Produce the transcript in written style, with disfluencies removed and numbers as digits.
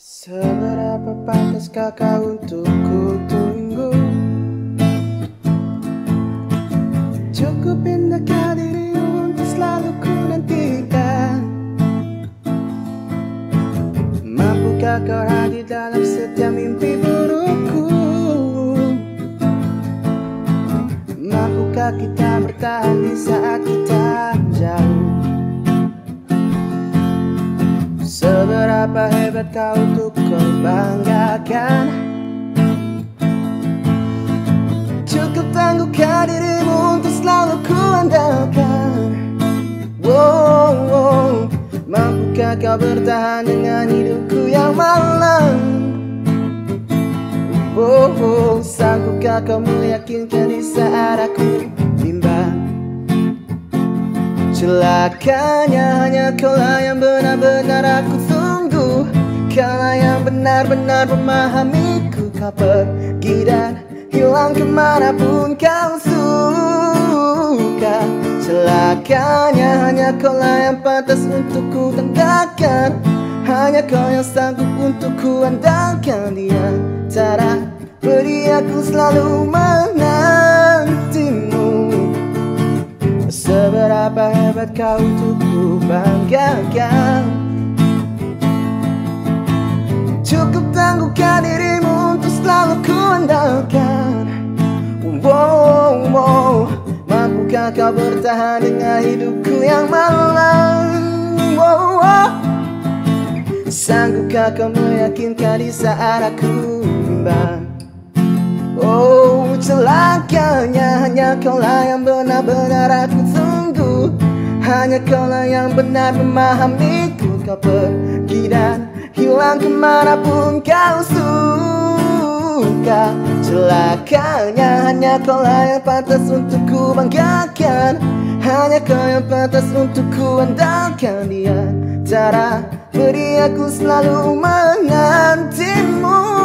Seberapa pantaskah kau untukku tunggu? Cukup indahkah dirimu untuk selalu ku nantikan? Mampukah kau hadir dalam setiap mimpi burukku? Mampukah kita bertahan di saat kita jauh? Seberapa hebat kau untuk kau banggakan? Cukup tangguhkah dirimu untuk selalu ku andalkan? Wow, wow. Mampukah kau bertahan dengan hidupku yang malang? Wow, wow. Sanggupkah kau meyakinkan di saat aku bimbang? Celakanya hanya kaulah yang benar-benar aku tunggu, kaulah yang benar-benar memahamiku. Kau pergi dan hilang kemanapun kau suka. Celakanya hanya kaulah yang pantas untuk ku tanggalkan, hanya kau yang sanggup untuk ku andalkan. Di antara peri aku selalu menantimu. Seberapa hebat kau untuk ku banggakan? Cukup tangguhkah dirimu untuk selalu ku andalkan? Wow, wow. Mampukah kau bertahan dengan hidupku yang malang? Wow, wow. Sanggupkah kau meyakinkan di saat aku bimbang? Oh, celakanya hanya kaulah yang benar-benar aku tunggu, hanya kaulah yang benar memahamiku. Kau pergi dan hilang kemanapun kau suka. Celakanya hanya kaulah yang pantas untuk ku banggakan, hanya kau yang pantas untuk ku andalkan. Di antara peri aku selalu menantimu.